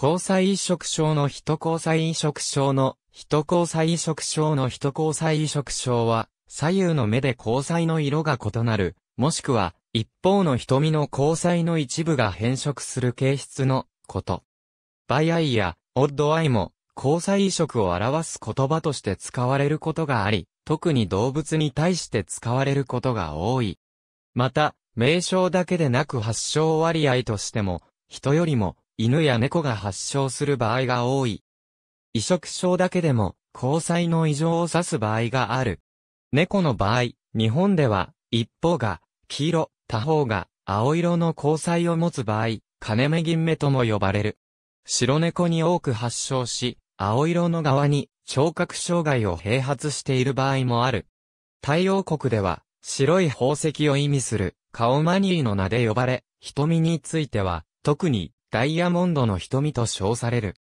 交際移植症の人交際移植症の人交際移植症の人交際移植症は左右の目で虹彩の色が異なる、もしくは一方の瞳の虹彩の一部が変色する形質のこと。バイアイやオッドアイも虹彩移植を表す言葉として使われることがあり、特に動物に対して使われることが多い。また、名称だけでなく発症割合としても、人よりも犬や猫が発症する場合が多い。移植症だけでも、虹彩の異常を指す場合がある。猫の場合、日本では、一方が黄色、他方が青色の虹彩を持つ場合、金目銀目とも呼ばれる。白猫に多く発症し、青色の側に聴覚障害を併発している場合もある。タイ王国では、白い宝石を意味するカオマニーの名で呼ばれ、瞳については、特にダイヤモンドの瞳と称される。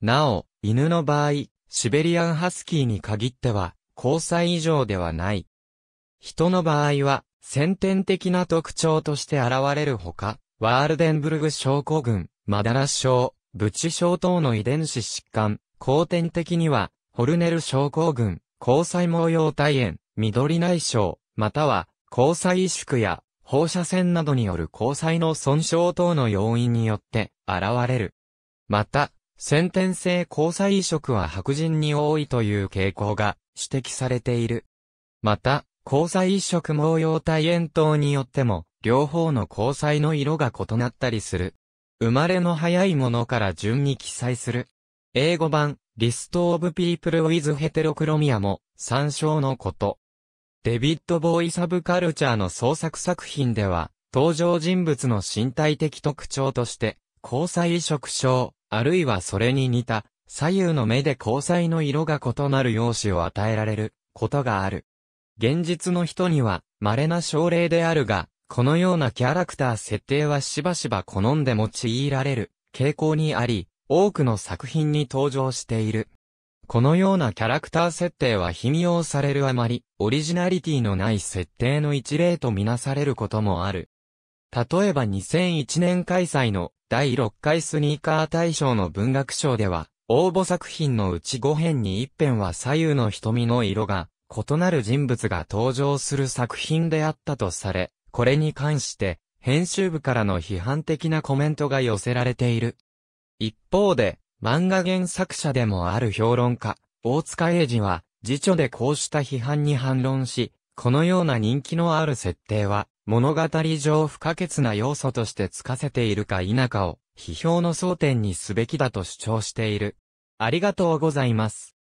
なお、犬の場合、シベリアンハスキーに限っては、虹彩異常ではない。人の場合は、先天的な特徴として現れるほか、ワールデンブルグ症候群、マダラ症、ブチ症等の遺伝子疾患、後天的には、ホルネル症候群、虹彩毛様体炎、緑内障、または、虹彩萎縮や、放射線などによる虹彩の損傷等の要因によって、現れる。また、先天性虹彩移植は白人に多いという傾向が指摘されている。また、虹彩移植毛様体炎等によっても、両方の虹彩の色が異なったりする。生まれの早いものから順に記載する。英語版、List of People with Heterochromia も参照のこと。デビッド・ボーイ・サブカルチャーの創作作品では、登場人物の身体的特徴として、虹彩移植症、あるいはそれに似た、左右の目で虹彩の色が異なる容姿を与えられることがある。現実の人には、稀な症例であるが、このようなキャラクター設定はしばしば好んで用いられる傾向にあり、多くの作品に登場している。このようなキャラクター設定は頻用されるあまり、オリジナリティのない設定の一例とみなされることもある。例えば2001年開催の第6回スニーカー大賞の文学賞では、応募作品のうち5編に1編は左右の瞳の色が異なる人物が登場する作品であったとされ、これに関して編集部からの批判的なコメントが寄せられている。一方で、漫画原作者でもある評論家、大塚英二は、自著でこうした批判に反論し、このような人気のある設定は、物語上不可欠な要素としてつかせているか否かを、批評の争点にすべきだと主張している。ありがとうございます。